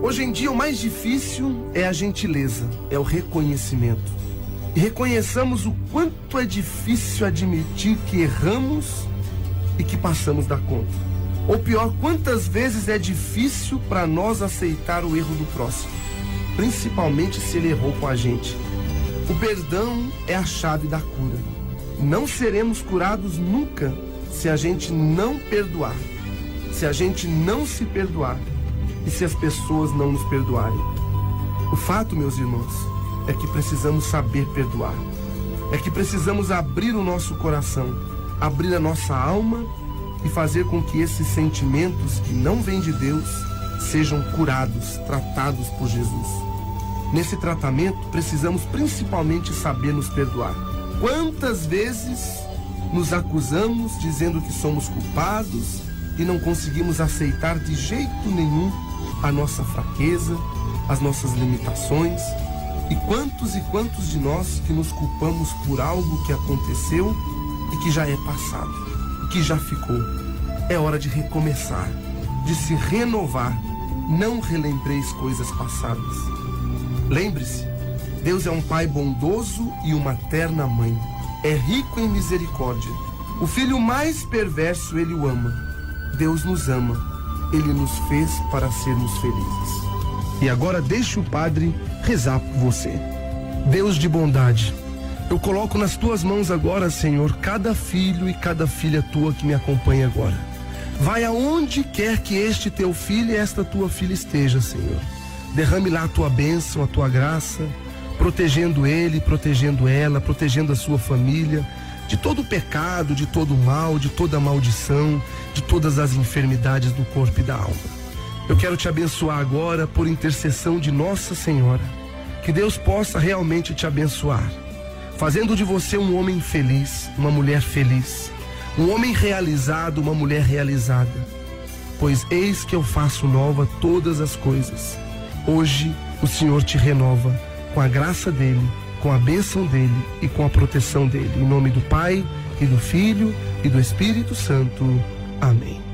Hoje em dia o mais difícil é a gentileza, é o reconhecimento. E reconheçamos o quanto é difícil admitir que erramos e que passamos da conta. Ou pior, quantas vezes é difícil para nós aceitar o erro do próximo, principalmente se ele errou com a gente. O perdão é a chave da cura. Não seremos curados nunca se a gente não perdoar, se a gente não se perdoar. E se as pessoas não nos perdoarem? O fato, meus irmãos, é que precisamos saber perdoar. É que precisamos abrir o nosso coração, abrir a nossa alma e fazer com que esses sentimentos que não vêm de Deus sejam curados, tratados por Jesus. Nesse tratamento, precisamos principalmente saber nos perdoar. Quantas vezes nos acusamos dizendo que somos culpados e não conseguimos aceitar de jeito nenhum a nossa fraqueza, as nossas limitações, e quantos de nós que nos culpamos por algo que aconteceu e que já é passado, que já ficou. É hora de recomeçar, de se renovar. Não relembreis coisas passadas. Lembre-se, Deus é um Pai bondoso e uma terna mãe. É rico em misericórdia. O filho mais perverso ele o ama. Deus nos ama. Ele nos fez para sermos felizes. E agora deixe o Padre rezar por você. Deus de bondade, eu coloco nas tuas mãos agora, Senhor, cada filho e cada filha tua que me acompanha agora. Vai aonde quer que este teu filho e esta tua filha esteja, Senhor. Derrame lá a tua bênção, a tua graça, protegendo ele, protegendo ela, protegendo a sua família de todo o pecado, de todo o mal, de toda a maldição, de todas as enfermidades do corpo e da alma. Eu quero te abençoar agora por intercessão de Nossa Senhora. Que Deus possa realmente te abençoar, fazendo de você um homem feliz, uma mulher feliz, um homem realizado, uma mulher realizada. Pois eis que eu faço nova todas as coisas. Hoje o Senhor te renova com a graça dele, com a bênção dele e com a proteção dele. Em nome do Pai, e do Filho, e do Espírito Santo. Amém.